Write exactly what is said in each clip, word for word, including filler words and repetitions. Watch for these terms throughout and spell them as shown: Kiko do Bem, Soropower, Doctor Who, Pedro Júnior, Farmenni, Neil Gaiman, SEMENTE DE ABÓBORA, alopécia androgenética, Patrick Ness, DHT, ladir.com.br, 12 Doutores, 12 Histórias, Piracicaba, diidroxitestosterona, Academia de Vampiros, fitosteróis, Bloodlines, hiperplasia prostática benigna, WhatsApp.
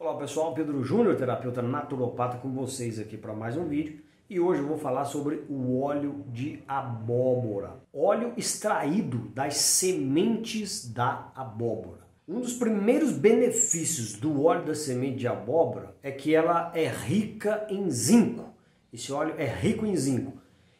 Olá pessoal, Pedro Júnior, terapeuta naturopata, com vocês aqui para mais um vídeo. E hoje eu vou falar sobre o óleo de abóbora. Óleo extraído das sementes da abóbora. Um dos primeiros benefícios do óleo da semente de abóbora é que ela é rica em zinco. Esse óleo é rico em zinco.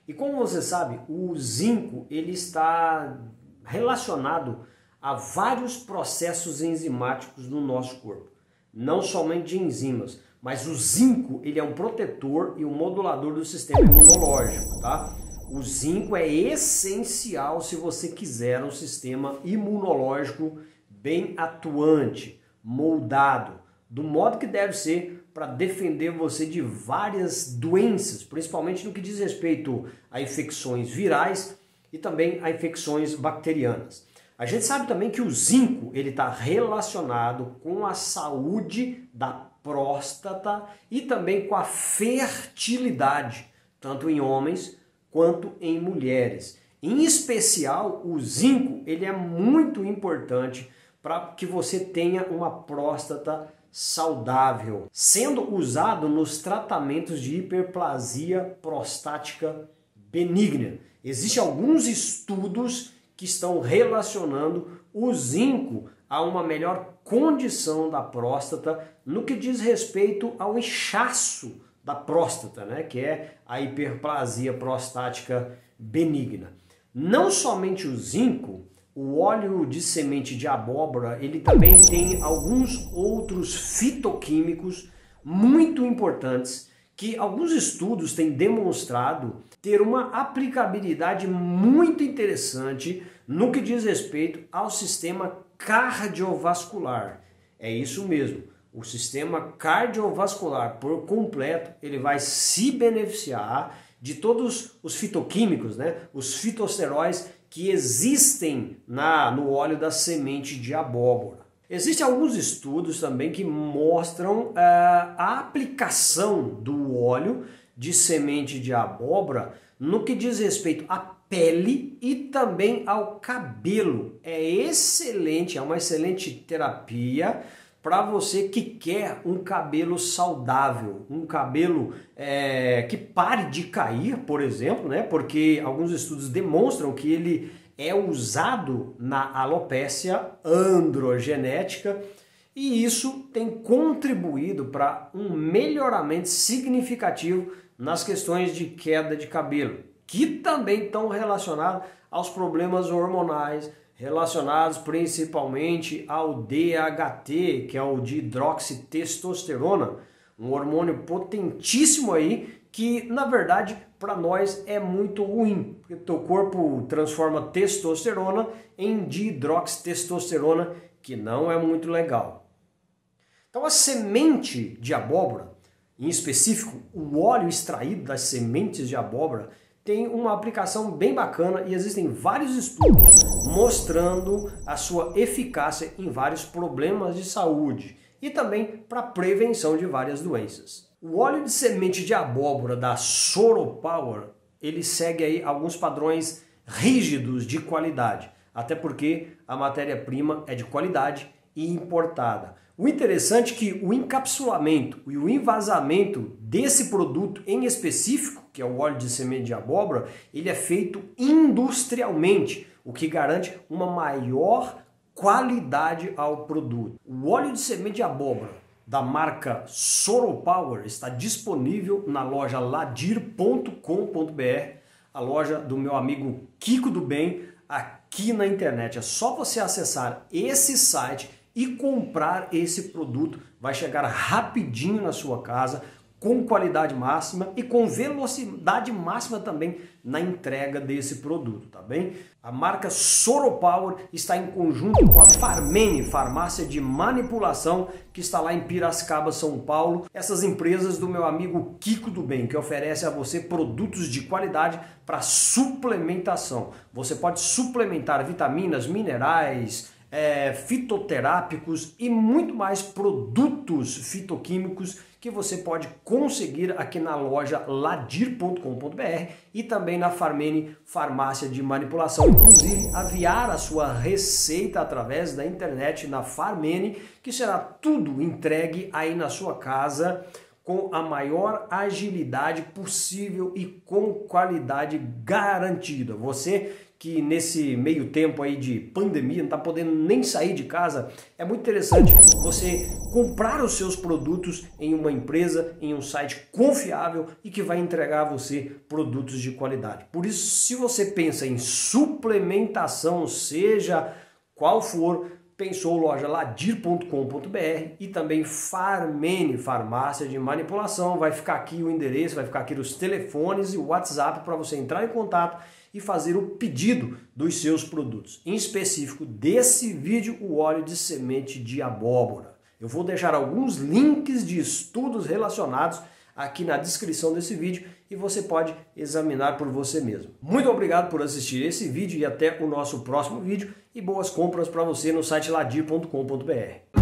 E como você sabe, o zinco ele está relacionado a vários processos enzimáticos no nosso corpo. Não somente de enzimas, mas o zinco ele é um protetor e um modulador do sistema imunológico, tá? O zinco é essencial se você quiser um sistema imunológico bem atuante, moldado, do modo que deve ser para defender você de várias doenças, principalmente no que diz respeito a infecções virais e também a infecções bacterianas. A gente sabe também que o zinco ele está relacionado com a saúde da próstata e também com a fertilidade, tanto em homens quanto em mulheres. Em especial, o zinco ele é muito importante para que você tenha uma próstata saudável, sendo usado nos tratamentos de hiperplasia prostática benigna. Existem alguns estudos que estão relacionando o zinco a uma melhor condição da próstata no que diz respeito ao inchaço da próstata, né? Que é a hiperplasia prostática benigna. Não somente o zinco, o óleo de semente de abóbora, ele também tem alguns outros fitoquímicos muito importantes que alguns estudos têm demonstrado ter uma aplicabilidade muito interessante no que diz respeito ao sistema cardiovascular. É isso mesmo, o sistema cardiovascular por completo, ele vai se beneficiar de todos os fitoquímicos, né? Os fitosteróis que existem na, no óleo da semente de abóbora. Existem alguns estudos também que mostram ah, a aplicação do óleo de semente de abóbora no que diz respeito à pele e também ao cabelo. É excelente, é uma excelente terapia para você que quer um cabelo saudável, um cabelo é, que pare de cair, por exemplo, né? Porque alguns estudos demonstram que ele é usado na alopécia androgenética. E isso tem contribuído para um melhoramento significativo nas questões de queda de cabelo, que também estão relacionados aos problemas hormonais, relacionados principalmente ao D H T, que é o diidroxitestosterona, um hormônio potentíssimo aí, que na verdade para nós é muito ruim, porque o teu corpo transforma testosterona em diidroxitestosterona, que não é muito legal. Então a semente de abóbora, em específico o óleo extraído das sementes de abóbora, tem uma aplicação bem bacana e existem vários estudos mostrando a sua eficácia em vários problemas de saúde e também para a prevenção de várias doenças. O óleo de semente de abóbora da Soropower, ele segue aí alguns padrões rígidos de qualidade, até porque a matéria-prima é de qualidade e importada. O interessante é que o encapsulamento e o envasamento desse produto em específico, que é o óleo de semente de abóbora, ele é feito industrialmente, o que garante uma maior qualidade ao produto. O óleo de semente de abóbora da marca Soropower está disponível na loja ladir ponto com ponto br, a loja do meu amigo Kiko do Bem, aqui na internet. É só você acessar esse site e comprar esse produto, vai chegar rapidinho na sua casa, com qualidade máxima e com velocidade máxima também na entrega desse produto, tá bem? A marca Soropower está em conjunto com a Farmenni, farmácia de manipulação, que está lá em Piracicaba, São Paulo. Essas empresas do meu amigo Kiko do Bem, que oferece a você produtos de qualidade para suplementação. Você pode suplementar vitaminas, minerais, é, fitoterápicos e muito mais produtos fitoquímicos que você pode conseguir aqui na loja ladir ponto com ponto br e também na Farmenni, farmácia de manipulação. Inclusive, enviar a sua receita através da internet na Farmenni, que será tudo entregue aí na sua casa com a maior agilidade possível e com qualidade garantida. Você que nesse meio tempo aí de pandemia não está podendo nem sair de casa, é muito interessante você comprar os seus produtos em uma empresa, em um site confiável e que vai entregar a você produtos de qualidade. Por isso, se você pensa em suplementação, seja qual for, pensou loja ladir ponto com ponto br e também Farmenni, farmácia de manipulação. Vai ficar aqui o endereço, vai ficar aqui os telefones e o WhatsApp para você entrar em contato e fazer o pedido dos seus produtos. Em específico desse vídeo, o óleo de semente de abóbora. Eu vou deixar alguns links de estudos relacionados aqui na descrição desse vídeo e você pode examinar por você mesmo. Muito obrigado por assistir esse vídeo e até o nosso próximo vídeo, e boas compras para você no site ladir ponto com ponto br.